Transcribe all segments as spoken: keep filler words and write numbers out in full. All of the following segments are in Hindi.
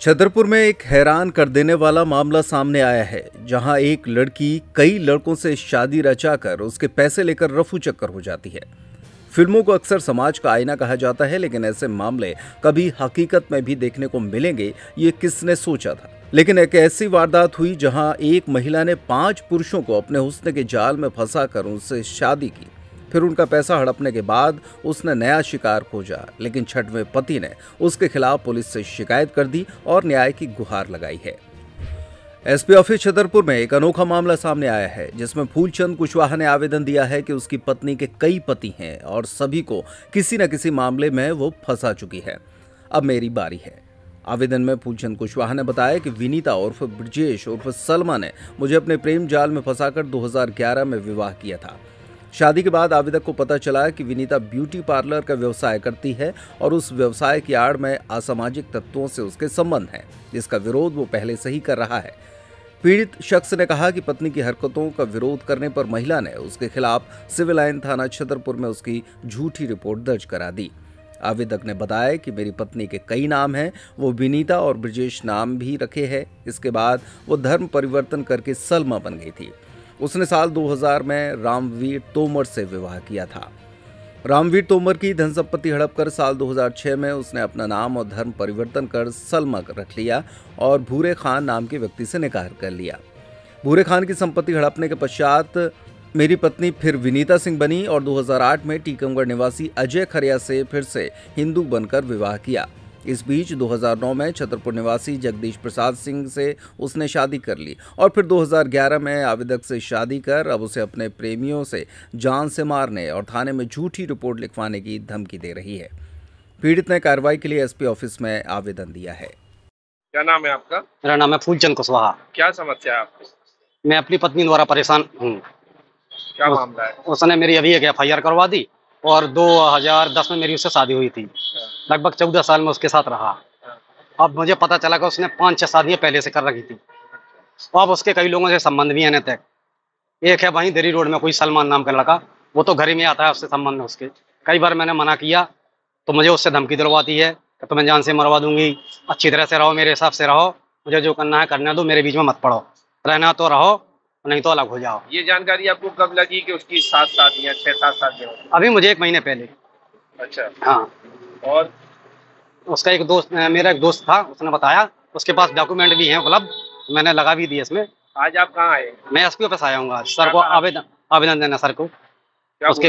छतरपुर में एक हैरान कर देने वाला मामला सामने आया है, जहां एक लड़की कई लड़कों से शादी रचाकर उसके पैसे लेकर रफू चक्कर हो जाती है। फिल्मों को अक्सर समाज का आईना कहा जाता है, लेकिन ऐसे मामले कभी हकीकत में भी देखने को मिलेंगे, ये किसने सोचा था। लेकिन एक ऐसी वारदात हुई जहां एक महिला ने पांच पुरुषों को अपने हुस्न के जाल में फंसाकर उनसे शादी की, फिर उनका पैसा हड़पने के बाद उसने नया शिकार खोजा। लेकिन छठवें पति ने उसके खिलाफ पुलिस से शिकायत कर दी और न्याय की गुहार लगाई है। एसपी ऑफिस छतरपुर में एक अनोखा मामला सामने आया है, जिसमें फूलचंद कुशवाहा ने आवेदन दिया है कि उसकी पत्नी के कई पति हैं और सभी को किसी न किसी मामले में वो फंसा चुकी है, अब मेरी बारी है। आवेदन में फूलचंद कुशवाहा ने बताया कि विनीता उर्फ ब्रजेश उर्फ सलमा ने मुझे अपने प्रेम जाल में फंसाकर दो हज़ार ग्यारह में विवाह किया था। शादी के बाद आवेदक को पता चला कि विनीता ब्यूटी पार्लर का व्यवसाय करती है और उस व्यवसाय की आड़ में असामाजिक तत्वों से उसके संबंध हैं, जिसका विरोध वो पहले से ही कर रहा है। पीड़ित शख्स ने कहा कि पत्नी की हरकतों का विरोध करने पर महिला ने उसके खिलाफ सिविल लाइन थाना छतरपुर में उसकी झूठी रिपोर्ट दर्ज करा दी। आवेदक ने बताया कि मेरी पत्नी के कई नाम हैं, वो विनीता और ब्रजेश नाम भी रखे हैं। इसके बाद वो धर्म परिवर्तन करके सलमा बन गई थी। उसने साल दो हज़ार में रामवीर तोमर से विवाह किया था। रामवीर तोमर की धन संपत्ति हड़प कर साल दो हज़ार छह में उसने अपना नाम और धर्म परिवर्तन कर सलमा रख लिया और भूरे खान नाम के व्यक्ति से निकाह कर लिया। भूरे खान की संपत्ति हड़पने के पश्चात मेरी पत्नी फिर विनीता सिंह बनी और दो हज़ार आठ में टीकमगढ़ निवासी अजय खरिया से फिर से हिंदू बनकर विवाह किया। इस बीच दो हज़ार नौ में छतरपुर निवासी जगदीश प्रसाद सिंह से उसने शादी कर ली और फिर दो हज़ार ग्यारह में आवेदक से शादी कर अब उसे अपने प्रेमियों से जान से मारने और थाने में झूठी रिपोर्ट लिखवाने की धमकी दे रही है। पीड़ित ने कार्रवाई के लिए एसपी ऑफिस में आवेदन दिया है। क्या नाम है आपका? मेरा नाम है फूलचंद कुशवाहा। क्या समस्या है आपकी? मैं अपनी पत्नी द्वारा परेशान हूँ। क्या मामला है? उसने मेरी अभी एक एफ आई आर करवा दी और दो हज़ार दस में मेरी उससे शादी हुई थी। लगभग चौदह साल में उसके साथ रहा। अब मुझे पता चला कि उसने पाँच छह शादियाँ पहले से कर रखी थी। अब उसके कई लोगों से संबंध भी आने तक। एक है वहीं देरी रोड में कोई सलमान नाम का लड़का, वो तो घर ही में आता है, उससे संबंध है उसके। कई बार मैंने मना किया तो मुझे उससे धमकी दिलवाती है कि तुम्हें जान से मरवा दूंगी, अच्छी तरह से रहो, मेरे हिसाब से रहो, मुझे जो करना है करने दो, मेरे बीच में मत पड़ो, रहना तो रहो नहीं तो अलग हो जाओ। ये जानकारी आपको कब लगी कि उसकी सात शादियाँ छह सात शादियाँ? अभी मुझे एक महीने पहले। अच्छा। हाँ। और उसका एक दोस्त, मेरा एक दोस्त था, उसने बताया, उसके पास डॉक्यूमेंट भी हैं उपलब्ध, मैंने लगा भी दिए इसमें। आज आप कहाँ आए? मैं एसपी ऑफिस आया हूँ आज। सर को आवेदन आवेदन देना सर को। क्या उसके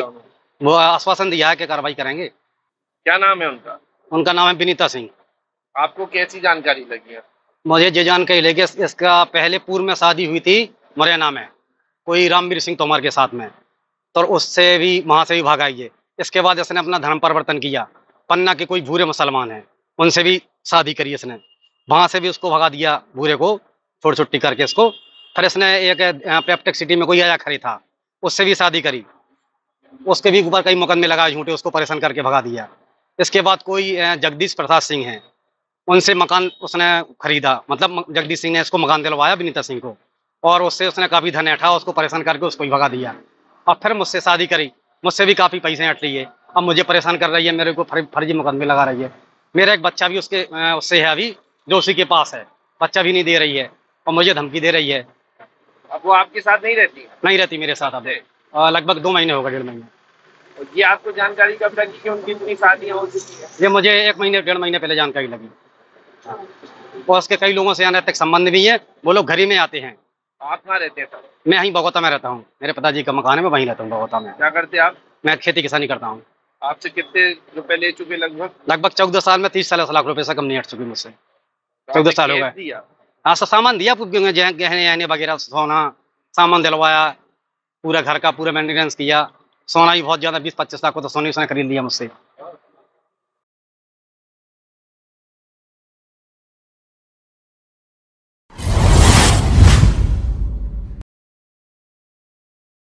वो आश्वासन दिया है कि कार्रवाई करेंगे। क्या नाम है उनका? उनका नाम है विनीता सिंह। आपको कैसी जानकारी लगी है? मुझे ये जानकारी लगी इसका पहले पूर्व में शादी हुई थी मेरे नाम है कोई रामवीर सिंह तोमर के साथ में, तो उससे भी वहाँ से भी भाग आई है। इसके बाद इसने अपना धर्म परिवर्तन किया, पन्ना के कोई भूरे मुसलमान हैं उनसे भी शादी करी इसने, वहाँ से भी उसको भगा दिया भूरे को, छोड़ छुट्टी करके इसको। फिर इसने एक पेप्टिक सिटी में कोई आया खरी था, उससे भी शादी करी, उसके भी ऊपर कई मुकदमे लगाए झूठे, उसको परेशान करके भगा दिया। इसके बाद कोई जगदीश प्रसाद सिंह हैं, उनसे मकान उसने खरीदा, मतलब जगदीश सिंह ने इसको मकान दिलवाया विनीता सिंह को, और उससे उसने काफ़ी धन ऐठा, उसको परेशान करके उसको भगा दिया। अब फिर मुझसे शादी करी, मुझसे भी काफ़ी पैसे ऐंठ लिए, अब मुझे परेशान कर रही है, मेरे को फर्जी मुकदमे लगा रही है। मेरा एक बच्चा भी उसके उससे है अभी, जो उसी के पास है, बच्चा भी नहीं दे रही है और मुझे धमकी दे रही है। अब वो आपके साथ नहीं रहती? नहीं रहती मेरे साथ, अब लगभग दो महीने होगा, डेढ़ महीने। ये आपको जानकारी कब लगी कि उनकी इतनी शादियाँ हो चुकी हैं? ये मुझे एक महीने डेढ़ महीने पहले जानकारी लगी। और उसके कई लोगों से आने तक संबंध भी है, वो लोग घर ही में आते हैं। आप कहाँ रहते हैं? मैं यहीं बगोता में रहता हूँ, मेरे पिताजी का मकान है, मैं वहीं रहता हूँ बगोता में। क्या करते हैं आप? मैं खेती किसानी करता हूँ। आपसे कितने रुपए ले चुके? लगभग लगभग चौदह साल में तीस साल लाख रुपए से कम नहीं हट चुके मुझसे। चौदह साल हो गए। हाँ, सब सामान दिया, गहने गहने वगैरह, सोना सामान दिलवाया, पूरा घर का पूरा मेंटेनेंस किया, सोना भी बहुत ज़्यादा बीस पच्चीस लाख को तो सोने उसने खरीद लिया मुझसे।